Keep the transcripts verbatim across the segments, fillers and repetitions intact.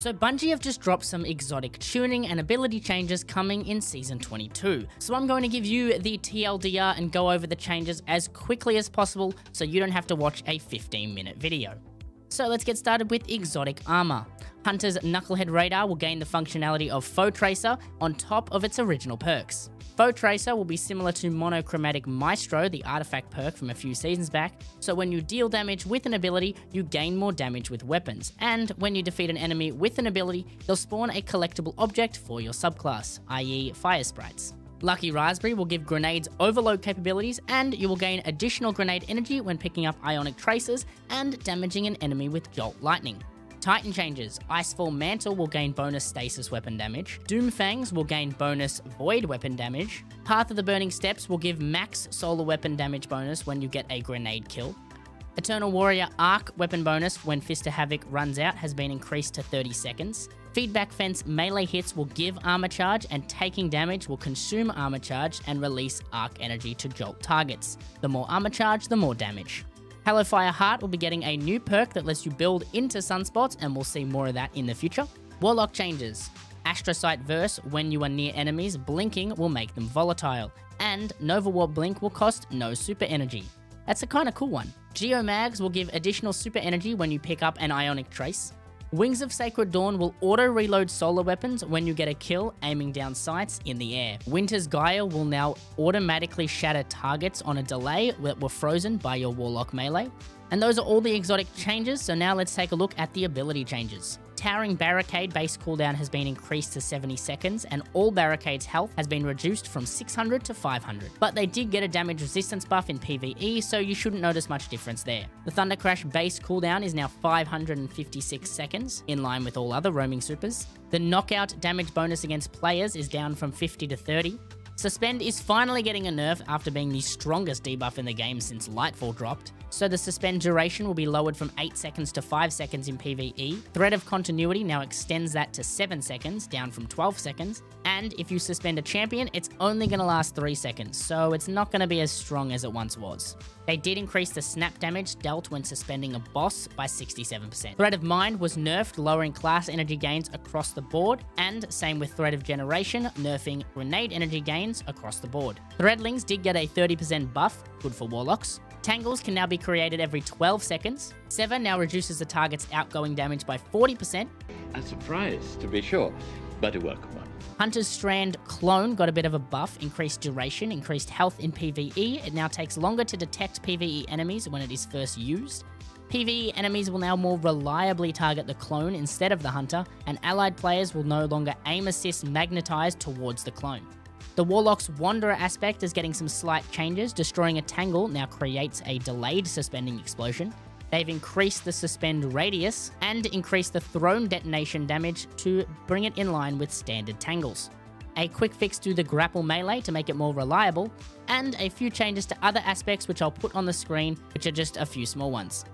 So Bungie have just dropped some exotic tuning and ability changes coming in Season twenty-two. So I'm going to give you the T L D R and go over the changes as quickly as possible so you don't have to watch a fifteen minute video. So let's get started with exotic armor. Hunter's Knucklehead Radar will gain the functionality of Foetracer on top of its original perks. Foetracer will be similar to Monochromatic Maestro, the artifact perk from a few seasons back, so when you deal damage with an ability, you gain more damage with weapons, and when you defeat an enemy with an ability, they'll spawn a collectible object for your subclass, that is fire sprites. Lucky Raspberry will give grenades overload capabilities, and you will gain additional grenade energy when picking up Ionic Tracers and damaging an enemy with Jolt Lightning. Titan changes. Icefall Mantle will gain bonus Stasis weapon damage. Doom Fangs will gain bonus Void weapon damage. Path of the Burning Steps will give max Solar weapon damage bonus when you get a grenade kill. Eternal Warrior Arc weapon bonus when Fist of Havoc runs out has been increased to thirty seconds. Feedback Fence melee hits will give Armor Charge, and taking damage will consume Armor Charge and release Arc Energy to jolt targets. The more Armor Charge, the more damage. Hellfire Fire Heart will be getting a new perk that lets you build into sunspots, and we'll see more of that in the future. Warlock changes. Astrocyte Verse, when you are near enemies, blinking will make them volatile. And Nova War Blink will cost no super energy. That's a kind of cool one. Geomags will give additional super energy when you pick up an Ionic Trace. Wings of Sacred Dawn will auto-reload solar weapons when you get a kill aiming down sights in the air. Winter's Gaia will now automatically shatter targets on a delay that were frozen by your Warlock melee. And those are all the exotic changes, so now let's take a look at the ability changes. Towering Barricade base cooldown has been increased to seventy seconds, and all barricades' health has been reduced from six hundred to five hundred. But they did get a damage resistance buff in PvE, so you shouldn't notice much difference there. The Thunder Crash base cooldown is now five hundred fifty-six seconds, in line with all other roaming supers. The knockout damage bonus against players is down from fifty to thirty. Suspend is finally getting a nerf after being the strongest debuff in the game since Lightfall dropped, so the suspend duration will be lowered from eight seconds to five seconds in PvE. Threat of Continuity now extends that to seven seconds, down from twelve seconds, and if you suspend a champion, it's only going to last three seconds, so it's not going to be as strong as it once was. They did increase the snap damage dealt when suspending a boss by sixty-seven percent. Threat of Mind was nerfed, lowering class energy gains across the board, and same with Threat of Generation, nerfing grenade energy gains across the board. Threadlings did get a thirty percent buff, good for Warlocks. Tangles can now be created every twelve seconds. Sever now reduces the target's outgoing damage by forty percent. A surprise, to be sure, but a welcome one. Hunter's Strand Clone got a bit of a buff, increased duration, increased health in PvE. It now takes longer to detect PvE enemies when it is first used. PvE enemies will now more reliably target the clone instead of the hunter, and allied players will no longer aim assist magnetized towards the clone. The Warlock's Wanderer aspect is getting some slight changes. Destroying a Tangle now creates a delayed suspending explosion. They've increased the suspend radius and increased the thrown detonation damage to bring it in line with standard Tangles. A quick fix to the grapple melee to make it more reliable, and a few changes to other aspects which I'll put on the screen, which are just a few small ones.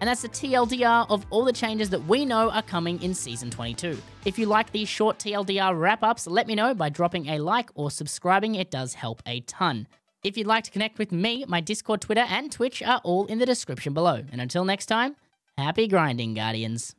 And that's the T L D R of all the changes that we know are coming in Season twenty-two. If you like these short T L D R wrap-ups, let me know by dropping a like or subscribing. It does help a ton. If you'd like to connect with me, my Discord, Twitter, and Twitch are all in the description below. And until next time, happy grinding, Guardians.